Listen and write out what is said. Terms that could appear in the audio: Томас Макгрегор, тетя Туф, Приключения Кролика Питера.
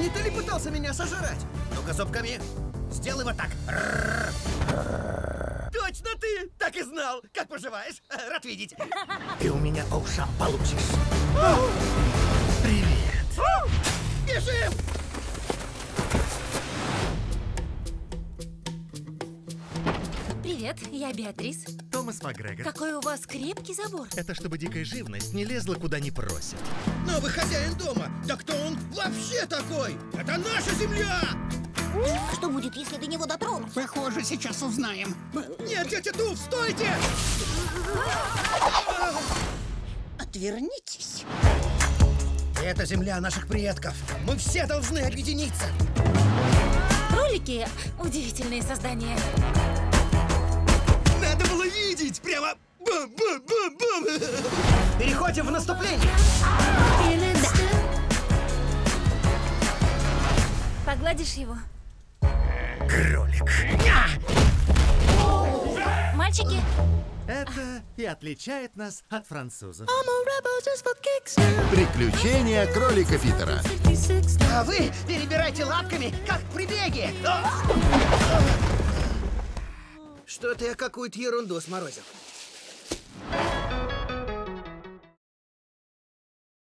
не ты ли пытался меня сожрать? Ну-ка зубками. Сделай вот так. Точно ты! Так и знал. Как поживаешь? Рад видеть. Ты у меня овша получишь. Привет. Бежим! Привет, я Беатрис. Томас Макгрегор. Какой у вас крепкий забор. Это чтобы дикая живность не лезла куда не просит. Новый хозяин дома. Да кто он вообще такой? Это наша земля! Что будет, если до него дотронусь? Похоже, сейчас узнаем. Нет, тетя Туф, стойте! Отвернитесь. Это земля наших предков. Мы все должны объединиться. Кролики – удивительные создания. Надо было видеть! Прямо бум-бум-бум-бум! Переходим в наступление! Да. Погладишь его? Кролик. Мальчики? Это и отличает нас от французов. Приключения Кролика Питера. А вы перебирайте лапками, как при беге. Что-то я какую-то ерунду сморозил.